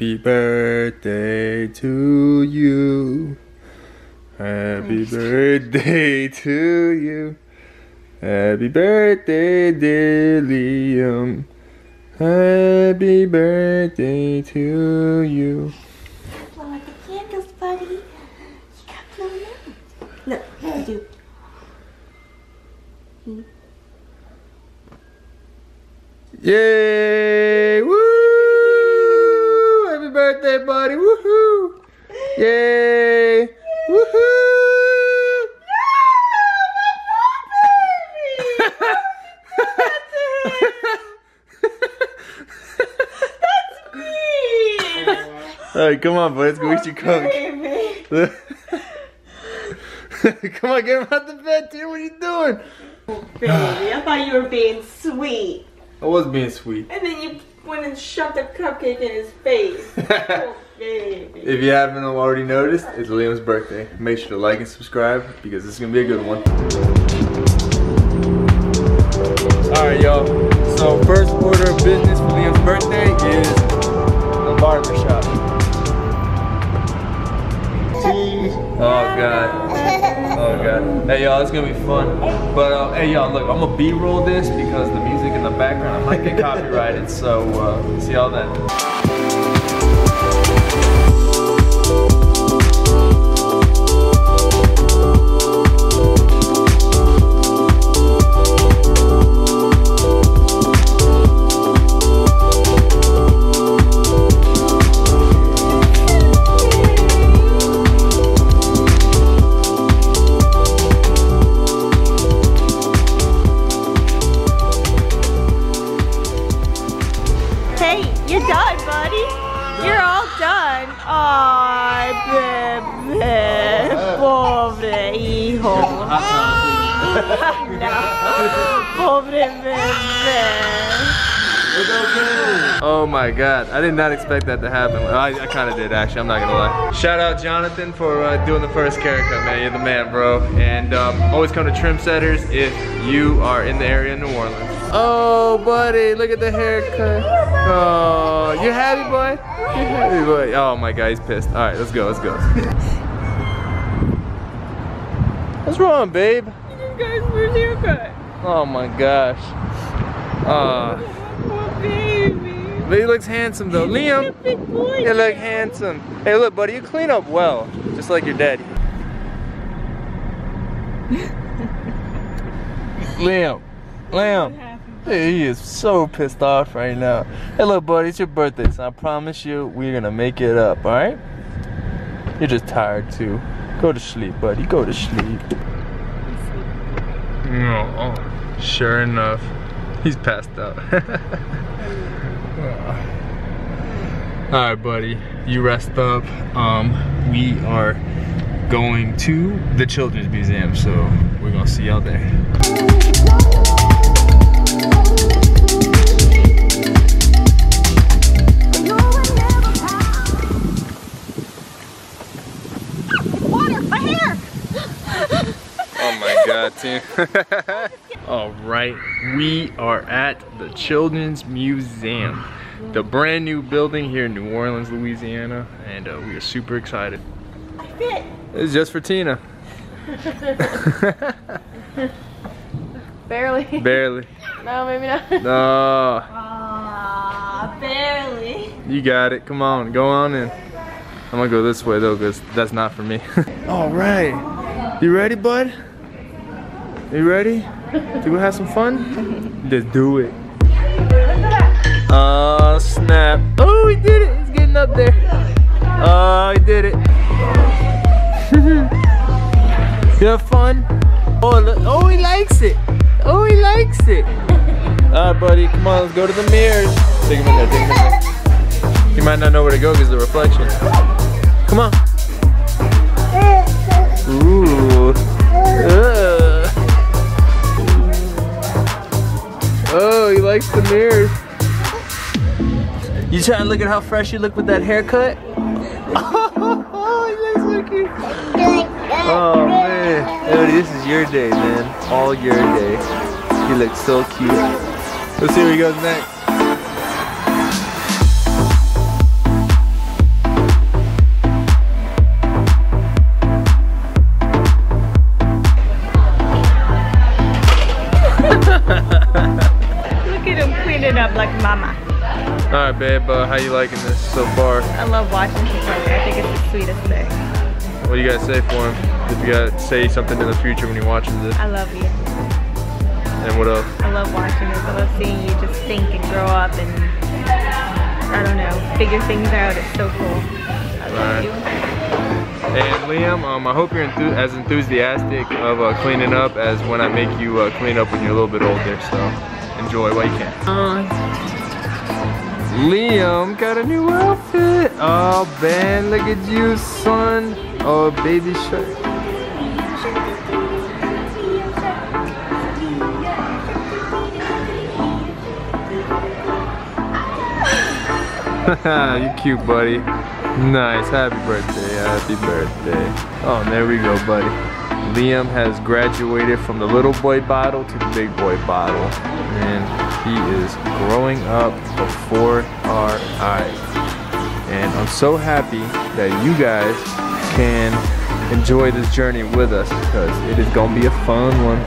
Happy birthday to you. Happy birthday to you. Happy birthday, dear Liam. Happy birthday to you. Don't blow out the candles, buddy. You got blown out. Look, I do. Yay! Woo! Happy birthday, buddy! Woohoo! Yay! Woohoo! No, my baby! Alright, come on, boy. Let's go eat your cupcake. Come on, get him out the bed, dude. What are you doing? Oh, baby, I thought you were being sweet. I was being sweet. And then you went and shoved a cupcake in his face. Oh, baby. If you haven't already noticed, it's Liam's birthday. Make sure to like and subscribe because this is going to be a good one. Alright, y'all. So, first order of business for Liam's birthday is the barbershop. Oh god, oh god. Hey y'all, it's gonna be fun. But hey y'all, look, I'm gonna B-roll this because the music in the background might get copyrighted. So see y'all then. You're done, buddy. You're all done. Ay, bebé, pobre hijo. No. Pobre bebé. Oh my god, I did not expect that to happen. I kind of did, actually, I'm not gonna lie. Shout out Jonathan for doing the first haircut, man. You're the man, bro. And always come to Trim Setters if you are in the area in New Orleans. Oh, buddy, look at the haircut. Oh, you happy, boy? You happy, boy? Oh my god, he's pissed. All right, let's go, let's go. What's wrong, babe? You just got his first haircut. Oh my gosh. Oh, baby. But he looks handsome, though. Liam, you look handsome. Hey, look, buddy, you clean up well, just like your daddy. Liam, Liam. He is so pissed off right now. Hey, look, buddy, it's your birthday, so I promise you we're gonna make it up, all right? You're just tired, too. Go to sleep, buddy. Go to sleep. No, oh, sure enough, he's passed out. All right, buddy, you rest up. We are going to the Children's Museum, so we're gonna see y'all there. Alright, we are at the Children's Museum, the brand new building here in New Orleans, Louisiana, and we are super excited. I fit. It's just for Tina. Barely. Barely. No, maybe not. No. Barely. You got it. Come on, go on in. I'm gonna go this way though, because that's not for me. Alright, you ready, bud? You ready? Do we have some fun? Just do it. Oh, snap. Oh, he did it. He's getting up there. Oh, he did it. You have fun? Oh, look. Oh, he likes it. Oh, he likes it. All right, buddy. Come on, let's go to the mirrors. Take him in there. Take him in there. He might not know where to go because of the reflection. Come on. Ooh. Oh, he likes the mirrors. You trying to look at how fresh you look with that haircut? Oh, he looks so cute. Oh, man. Dude, this is your day, man. All your day. He looks so cute. Let's see where he goes next. mama. Alright babe, how you liking this so far? I love Washington Parker. I think it's the sweetest thing. What do you guys say for him? If you gotta say something in the future when he watches this. I love you. And what else? I love watching this. I love seeing you just think and grow up and, I don't know, figure things out. It's so cool. I love you. And Liam, I hope you're as enthusiastic of cleaning up as when I make you clean up when you're a little bit older. So enjoy while you can. Liam got a new outfit. Oh man, look at you, son. Oh baby shirt. You're cute, buddy. Nice. Happy birthday. Happy birthday. Oh, there we go, buddy. Liam has graduated from the little boy bottle to the big boy bottle. And he is growing up before our eyes. And I'm so happy that you guys can enjoy this journey with us because it is going to be a fun one.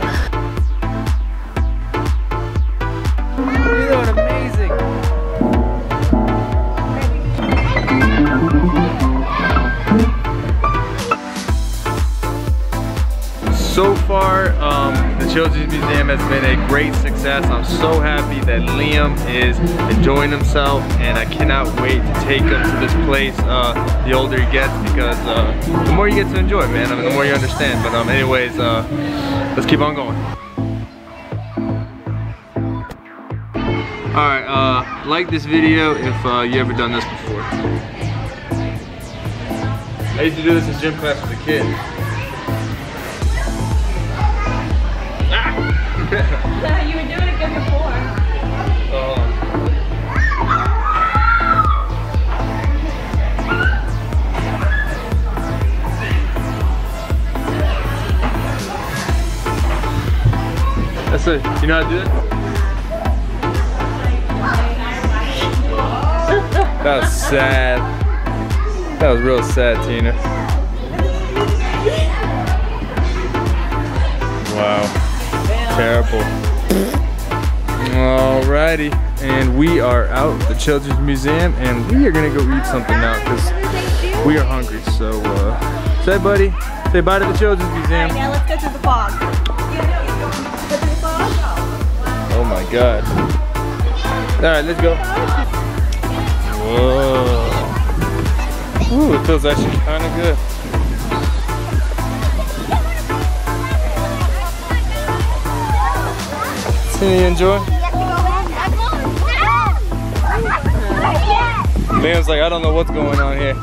So far, the Children's Museum has been a great success. I'm so happy that Liam is enjoying himself, and I cannot wait to take him to this place the older he gets, because the more you get to enjoy it, man. I mean, the more you understand. But anyways, let's keep on going. Alright, like this video if you ever done this before. I used to do this in gym class with a kid. So you were doing it good before. That's it. You know how to do it? That was sad. That was real sad, Tina. Wow. Terrible. Alrighty, and we are out at the Children's Museum, and we are gonna go eat something now because we are hungry. So say, buddy, say bye to the Children's Museum. Alright, now let's go through the fog. Oh my God! Alright, let's go. Whoa! Ooh, it feels actually kind of good. You enjoy? Liam's like, I don't know what's going on here.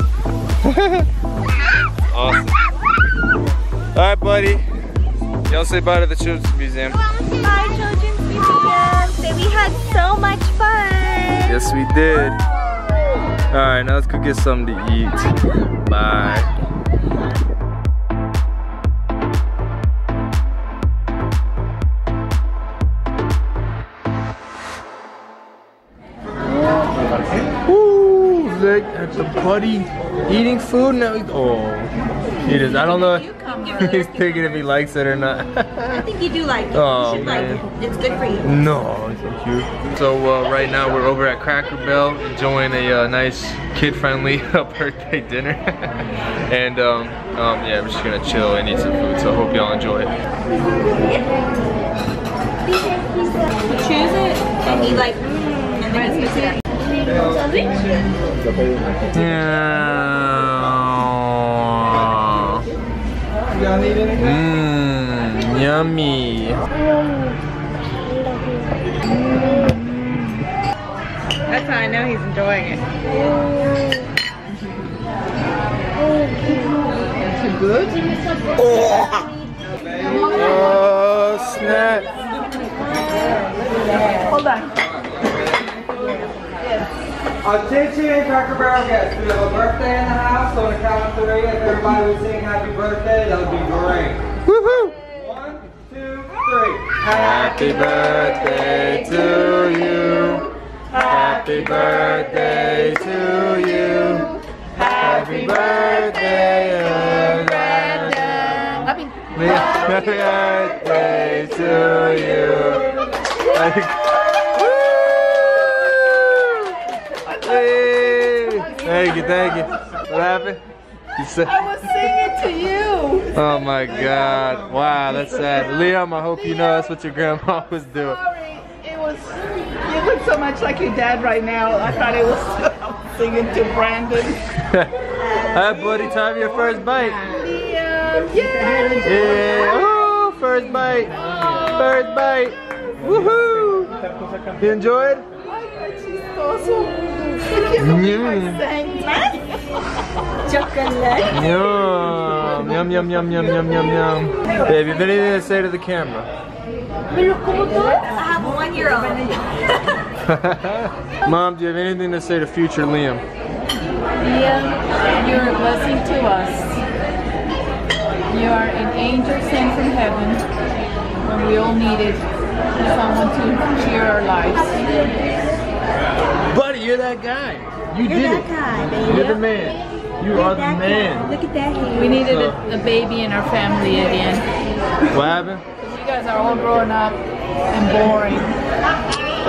Awesome. Alright, buddy. Y'all say bye to the Children's Museum. Bye, Children's Museum. We had so much fun. Yes, we did. Alright, now let's go get something to eat. Bye. Look at the buddy eating food now. Oh, he is. I don't know if he's thinking if he likes it or not. I think you do like it. Oh, you should like it. It's good for you. No, it's so cute. So right now we're over at Cracker Barrel enjoying a nice kid-friendly birthday dinner. And yeah, we're just gonna chill and eat some food. So hope y'all enjoy it. Choose it and eat like and then it. Yeah. Mmm, yummy. That's how I know he's enjoying it. Is it good? Oh, snap. Hold on. Attention, Cracker Barrel guests, we have a birthday in the house, so on the count of three, if everybody would sing happy birthday, that would be great. Woohoo! 1, 2, 3. Happy birthday to you. Happy birthday to you. Happy birthday, Amanda. Happy birthday to you. Thank you. What happened? You said I was singing to you. Oh my God. Wow, that's sad. Liam, I hope you know that's what your grandma was doing. Sorry, it was, you look so much like your dad right now. I thought it was singing to Brandon. Hi, buddy, time your first bite. Liam, yeah. Oh, first bite. Oh. First bite. Woohoo. You enjoyed? Yum, yum, yum, yum, yum, yum, yum, yum. Babe, you have anything to say to the camera? I have 1 year old. Mom, do you have anything to say to future Liam? Liam, you are a blessing to us. You are an angel sent from heaven when we all needed someone to cheer our lives. Buddy, you're that guy. You're that guy, baby. You're the man. You are the man. Look at that hair. We needed a baby in our family again. What happened? Because you guys are all growing up and boring.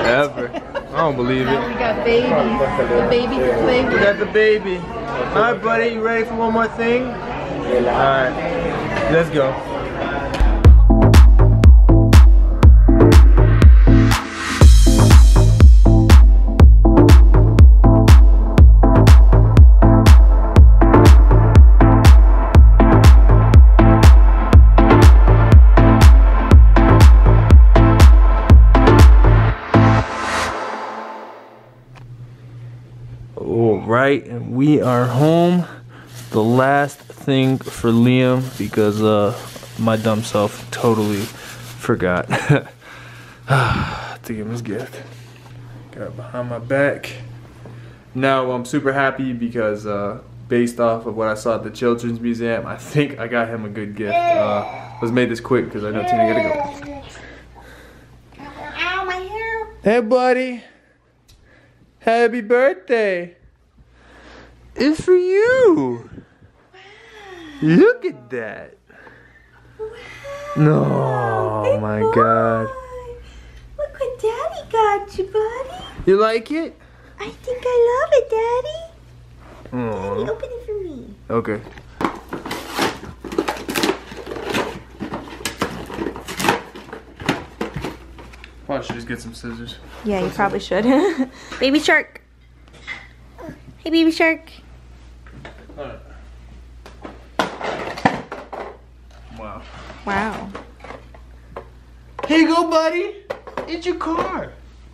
Ever. I don't believe it. Now we got babies. The baby to play with. We got the baby. Alright, buddy. You ready for one more thing? Alright. Let's go. Alright, and we are home. The last thing for Liam because my dumb self totally forgot to give him his gift. Got it behind my back. Now I'm super happy because based off of what I saw at the Children's Museum, I think I got him a good gift. Let's make this quick because I know Tina gotta go. Ow, my hair. Hey, buddy. Happy birthday. It's for you. Wow. Look at that. Wow. No, oh my God. Look what Daddy got you, buddy. You like it? I think I love it, Daddy. Aww. Daddy, open it for me. Okay. Probably should just get some scissors. Yeah, you probably should. Baby shark. Hey, baby shark. Right. Wow. Wow. Here you go, buddy. It's your car.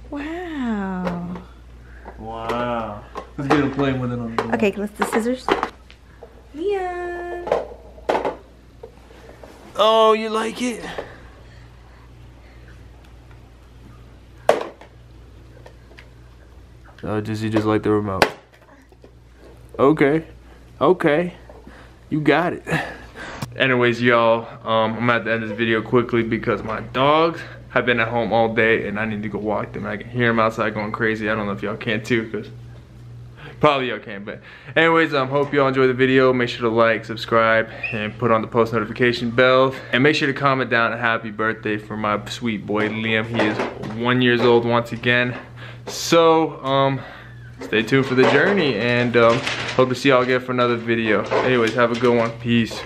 Wow. Wow. Let's get him playing with it on the wall. Okay, let's do scissors. Leah. Oh, you like it? Oh, you just like the remote. Okay, okay, you got it. Anyways, y'all, I'm at the end of this video quickly because my dogs have been at home all day and I need to go walk them. I can hear them outside going crazy. I don't know if y'all can too, because probably y'all can. But anyways, I hope y'all enjoyed the video. Make sure to like, subscribe, and put on the post notification bell. And make sure to comment down a happy birthday for my sweet boy Liam. He is 1 year old once again. So, stay tuned for the journey and hope to see y'all again for another video. Anyways, have a good one. Peace.